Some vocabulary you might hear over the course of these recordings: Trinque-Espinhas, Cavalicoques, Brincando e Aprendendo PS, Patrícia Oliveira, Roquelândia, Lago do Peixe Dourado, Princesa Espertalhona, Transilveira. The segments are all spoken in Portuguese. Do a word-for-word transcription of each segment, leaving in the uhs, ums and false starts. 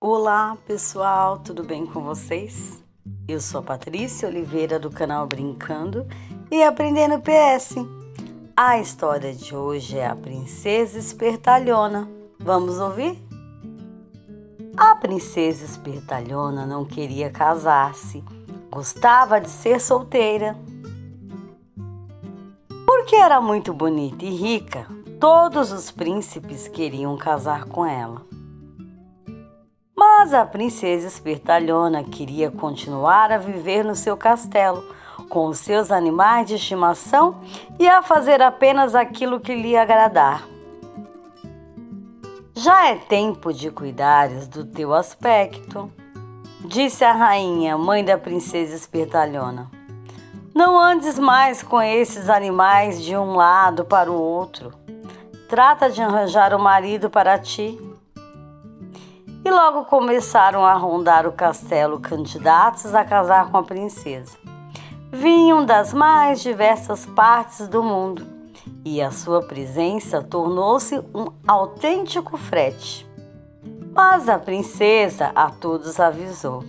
Olá pessoal, tudo bem com vocês? Eu sou a Patrícia Oliveira do canal Brincando e Aprendendo P S. A história de hoje é a Princesa Espertalhona. Vamos ouvir? A Princesa Espertalhona não queria casar-se, gostava de ser solteira. Porque era muito bonita e rica, todos os príncipes queriam casar com ela. Mas a princesa Espertalhona queria continuar a viver no seu castelo, com os seus animais de estimação e a fazer apenas aquilo que lhe agradar. Já é tempo de cuidares do teu aspecto, disse a rainha, mãe da princesa Espertalhona. Não andes mais com esses animais de um lado para o outro. Trata de arranjar um marido para ti. E logo começaram a rondar o castelo candidatos a casar com a princesa. Vinham das mais diversas partes do mundo e a sua presença tornou-se um autêntico frete. Mas a princesa a todos avisou: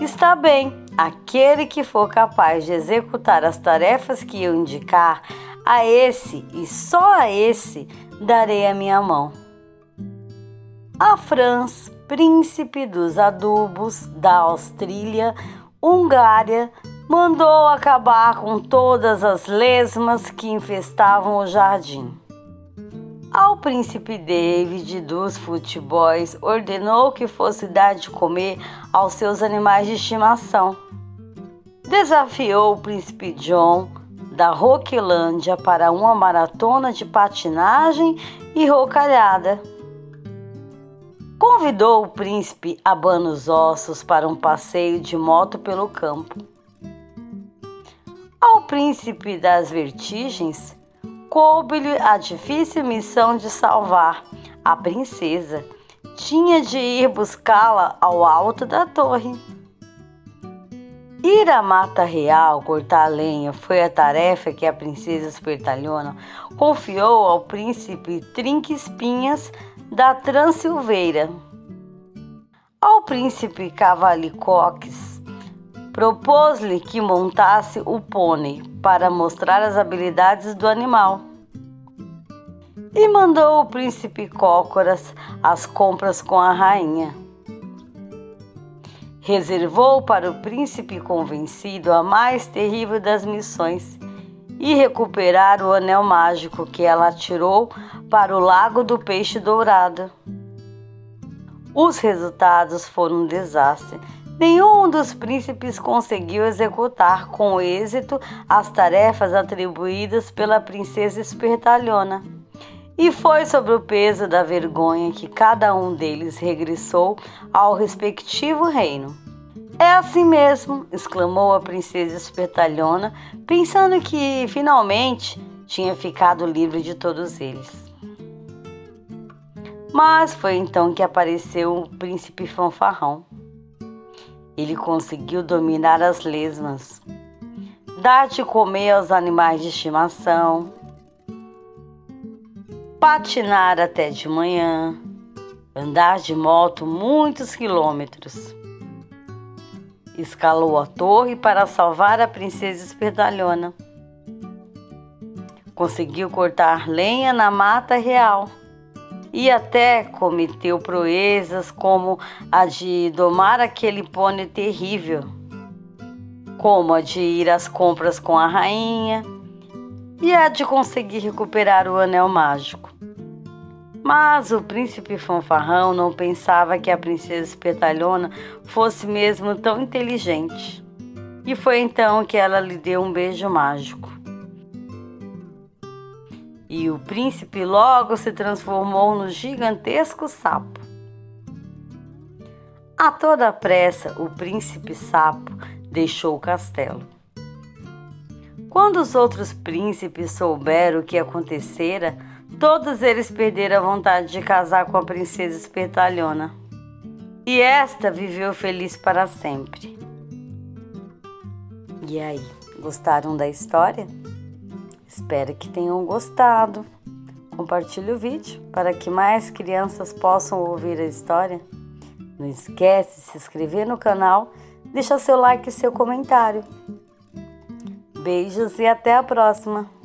está bem, aquele que for capaz de executar as tarefas que eu indicar, a esse e só a esse darei a minha mão. A França, príncipe dos adubos da Austrília, Hungária, mandou acabar com todas as lesmas que infestavam o jardim. Ao príncipe David dos Futebols ordenou que fosse dar de comer aos seus animais de estimação. Desafiou o príncipe John da Roquelândia para uma maratona de patinagem e rocalhada. Convidou o príncipe Abana os Ossos para um passeio de moto pelo campo. Ao príncipe das Vertigens, coube-lhe a difícil missão de salvar a princesa. Tinha de ir buscá-la ao alto da torre. Ir à mata real cortar a lenha foi a tarefa que a princesa Espertalhona confiou ao príncipe Trinque-Espinhas da Transilveira. Ao príncipe Cavalicoques, propôs-lhe que montasse o pônei para mostrar as habilidades do animal. E mandou o príncipe Cócoras às compras com a rainha. Reservou para o príncipe convencido a mais terrível das missões e recuperar o anel mágico que ela atirou para o Lago do Peixe Dourado. Os resultados foram um desastre. Nenhum dos príncipes conseguiu executar com êxito as tarefas atribuídas pela princesa Espertalhona. E foi sob o peso da vergonha que cada um deles regressou ao respectivo reino. É assim mesmo, exclamou a princesa Espertalhona, pensando que finalmente tinha ficado livre de todos eles. Mas foi então que apareceu o príncipe Fanfarrão. Ele conseguiu dominar as lesmas, dar de comer aos animais de estimação, patinar até de manhã, andar de moto muitos quilômetros. Escalou a torre para salvar a princesa Espertalhona. Conseguiu cortar lenha na mata real. E até cometeu proezas como a de domar aquele pônei terrível, como a de ir às compras com a rainha e a de conseguir recuperar o anel mágico. Mas o príncipe Fanfarrão não pensava que a princesa Espertalhona fosse mesmo tão inteligente. E foi então que ela lhe deu um beijo mágico. E o príncipe logo se transformou no gigantesco sapo. A toda pressa, o príncipe sapo deixou o castelo. Quando os outros príncipes souberam o que acontecera, todos eles perderam a vontade de casar com a princesa Espertalhona. E esta viveu feliz para sempre. E aí, gostaram da história? Espero que tenham gostado. Compartilhe o vídeo para que mais crianças possam ouvir a história. Não esquece de se inscrever no canal, deixar seu like e seu comentário. Beijos e até a próxima!